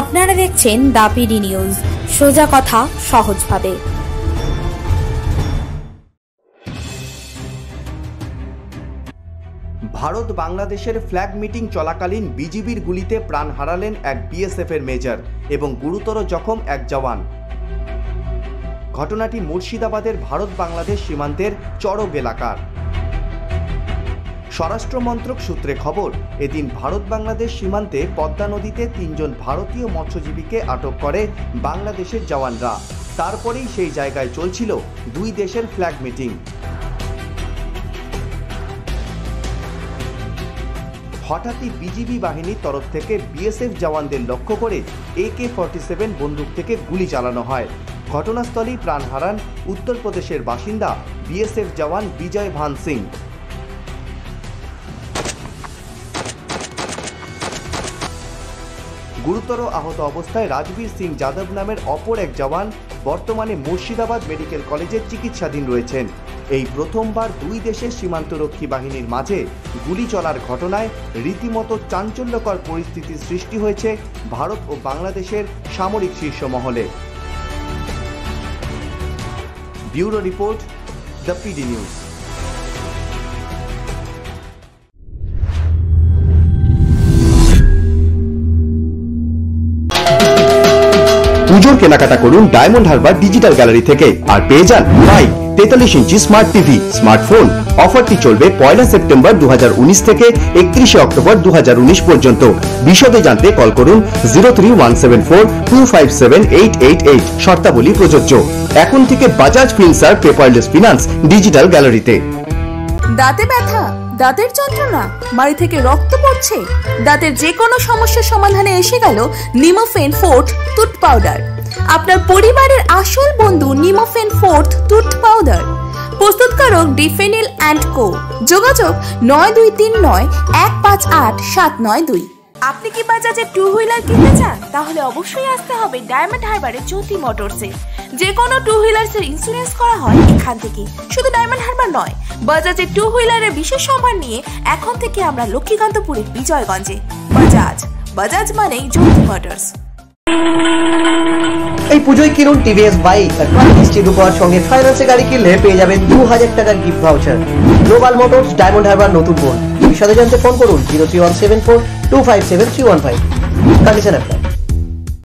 আপনারা দেখছেন দাপিডি নিউজ, সোজা কথা সহজভাবে। ভারত বাংলাদেশের ফ্ল্যাগ মিটিং চলাকালীন বিজিবির গুলিতে প্রাণ হারালেন এক বিএসএফের মেজর এবং গুরুতর জখম এক জওয়ান। ঘটনাটি মুর্শিদাবাদের ভারত বাংলাদেশ সীমান্তের চরক এলাকার। স্বরাষ্ট্র মন্ত্রক সূত্রে খবর, এদিন ভারত বাংলাদেশ সীমান্তে পদ্মা নদীতে তিনজন ভারতীয় মৎস্যজীবীকে আটক করে বাংলাদেশের জওয়ানরা। তারপরেই সেই জায়গায় চলছিল দুই দেশের ফ্ল্যাগ মিটিং। হঠাৎই বিজিবি বাহিনীর তরফ থেকে বিএসএফ জওয়ানদের লক্ষ্য করে AK-47 বন্দুক থেকে গুলি চালানো হয়। ঘটনাস্থলেই প্রাণ হারান উত্তরপ্রদেশের বাসিন্দা বিএসএফ জওয়ান বিজয় ভান সিং। গুরুতর আহত অবস্থায় রাজবীর সিং যাদব নামের অপর এক জওয়ান বর্তমানে মুর্শিদাবাদ মেডিকেল কলেজে চিকিৎসাধীন রয়েছেন। এই প্রথমবার দুই দেশের সীমান্তরক্ষী বাহিনীর মাঝে গুলি চলার ঘটনায় রীতিমতো চাঞ্চল্যকর পরিস্থিতির সৃষ্টি হয়েছে ভারত ও বাংলাদেশের সামরিক শীর্ষ মহলে। ব্যুরো রিপোর্ট, দাপিডি নিউজ। পুজোর কেনাকাটা করুন ডায়মন্ড হারবার ডিজিটাল গ্যালারি থেকে আর পেয়ে যান 43 ইঞ্চি স্মার্ট টিভি, স্মার্টফোন। অফারটি চলবে 1 সেপ্টেম্বর 2019 থেকে 31 অক্টোবর 2019 পর্যন্ত। বিশদে জানতে কল করুন 031742578888। শর্তাবলী প্রযোজ্য। এখন থেকে Bajaj Finserv paperless finance digital গ্যালারিতে। দাঁতে ব্যথা, দাঁতের যন্ত্রণা, মাড়ি থেকে রক্ত পড়ছে? দাঁতের যে কোনো সমস্যার সমাধানে এসে গেল নিমোফেন ফোর্ট টুথ পাউডার, আপনার পরিবারের আসল বন্ধু। নিমোফেন ফোর্ট টুথ পাউডার প্রস্তুতকারক ডিফেনিল অ্যান্ড কো। যোগাযোগ 9239 158 792। আপনি কি বাজাজে টু হুইলার কিনতে চান? তাহলে অবশ্যই আসতে হবে ডায়মন্ড হারবারের জ্যোতি মোটরসে। যে কোনো টু হুইলার্সের ইন্স্যুরেন্স করা হয় এখান থেকে। শুধু ডায়মন্ড হারবার নয়, বাজাজে টু হুইলারের বিশেষ সম্মান নিয়ে এখন থেকে আমরা লক্ষ্মীকান্তপুরের বিজয়গঞ্জে। বাজাজ, বাজাজ মানেই জ্যোতি মোটরস। এই পুজোয় কিনুন টিভিএস বাইক আর 20 রুপিয়ার সঙ্গে ফাইন্যান্সে গাড়ি কিনলে পেয়ে যাবেন 2000 টাকার gift voucher. Global motors, Diamond Harbour, নতুন বোর্ড। বিশদে জানতে ফোন করুন 0317425731। Condition apply.